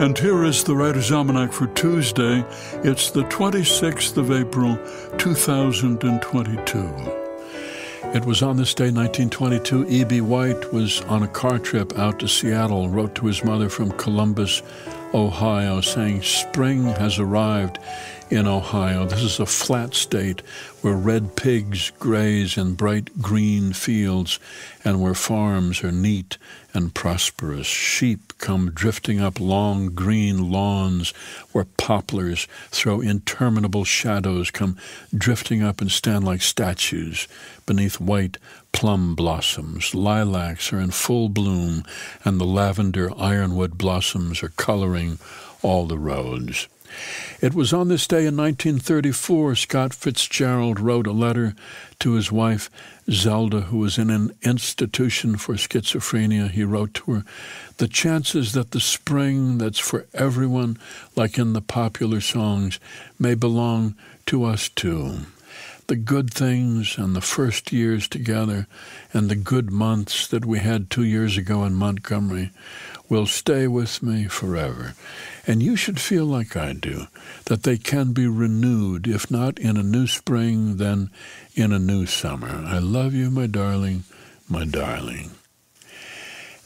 And here is the Writer's Almanac for Tuesday. It's the 26th of April, 2022. It was on this day, 1922, E.B. White was on a car trip out to Seattle, wrote to his mother from Columbus, Ohio, saying, "Spring has arrived in Ohio. This is a flat state where red pigs graze in bright green fields and where farms are neat and prosperous. Sheep come drifting up long green lawns where poplars throw interminable shadows, come drifting up and stand like statues beneath white plum blossoms. Lilacs are in full bloom, and the lavender ironwood blossoms are coloring all the roads." It was on this day in 1934 Scott Fitzgerald wrote a letter to his wife, Zelda, who was in an institution for schizophrenia. He wrote to her, "The chances that the spring that's for everyone, like in the popular songs, may belong to us too. The good things and the first years together and the good months that we had 2 years ago in Montgomery will stay with me forever. And you should feel like I do, that they can be renewed, if not in a new spring, then in a new summer. I love you, my darling, my darling."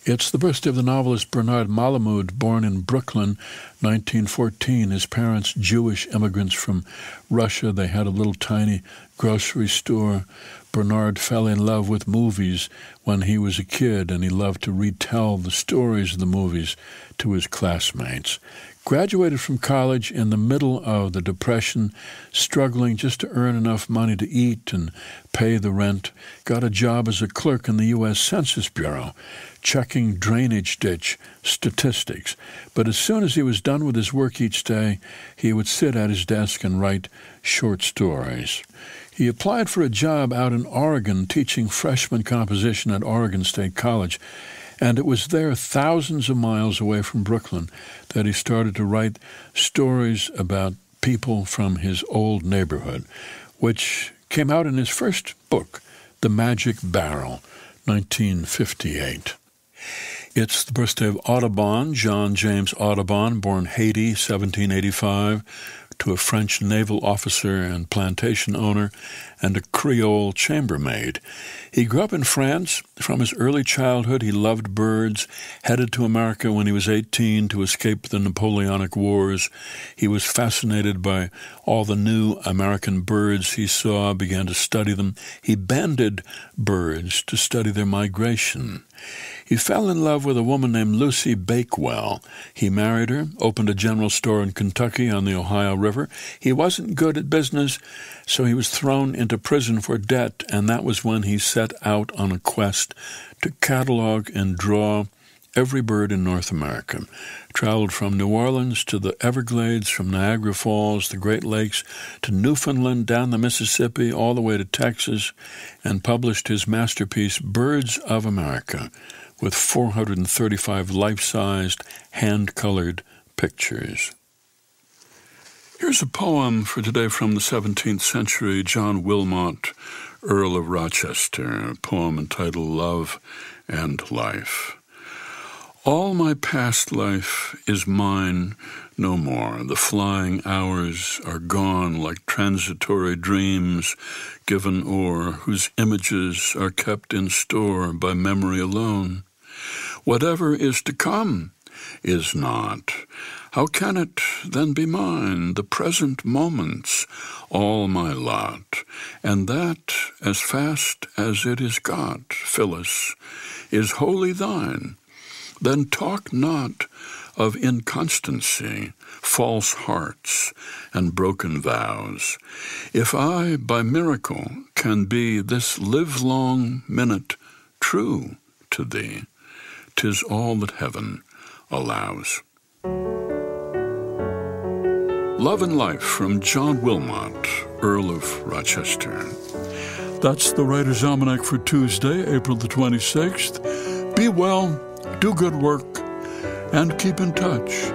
It's the birthday of the novelist Bernard Malamud, born in Brooklyn, 1914. His parents, Jewish immigrants from Russia, they had a little tiny grocery store. Bernard fell in love with movies when he was a kid, and he loved to retell the stories of the movies to his classmates. Graduated from college in the middle of the Depression, struggling just to earn enough money to eat and pay the rent, got a job as a clerk in the U.S. Census Bureau, checking drainage ditch statistics. But as soon as he was done with his work each day, he would sit at his desk and write short stories. He applied for a job out in Oregon teaching freshman composition at Oregon State College, and it was there, thousands of miles away from Brooklyn, that he started to write stories about people from his old neighborhood, which came out in his first book, The Magic Barrel, 1958. It's the birthday of Audubon, John James Audubon, born Haiti, 1785, to a French naval officer and plantation owner and a Creole chambermaid. He grew up in France. From his early childhood, he loved birds, headed to America when he was 18 to escape the Napoleonic Wars. He was fascinated by all the new American birds he saw, began to study them. He banded birds to study their migration. He fell in love with a woman named Lucy Bakewell. He married her, opened a general store in Kentucky on the Ohio River. He wasn't good at business, so he was thrown into prison for debt, and that was when he set out on a quest to catalog and draw every bird in North America. Traveled from New Orleans to the Everglades, from Niagara Falls, the Great Lakes, to Newfoundland, down the Mississippi, all the way to Texas, and published his masterpiece, Birds of America, with 435 life-sized, hand-colored pictures. Here's a poem for today from the 17th century, John Wilmot, Earl of Rochester, a poem entitled Love and Life. All my past life is mine no more. The flying hours are gone like transitory dreams given o'er, whose images are kept in store by memory alone. Whatever is to come is not. How can it then be mine? The present moment's all my lot, and that, as fast as it is got, Phyllis, is wholly thine. Then talk not of inconstancy, false hearts, and broken vows. If I, by miracle, can be this livelong minute true to thee, 'tis all that heaven allows. Love and Life from John Wilmot, Earl of Rochester. That's the Writer's Almanac for Tuesday, April the 26th. Be well. Do good work, and keep in touch.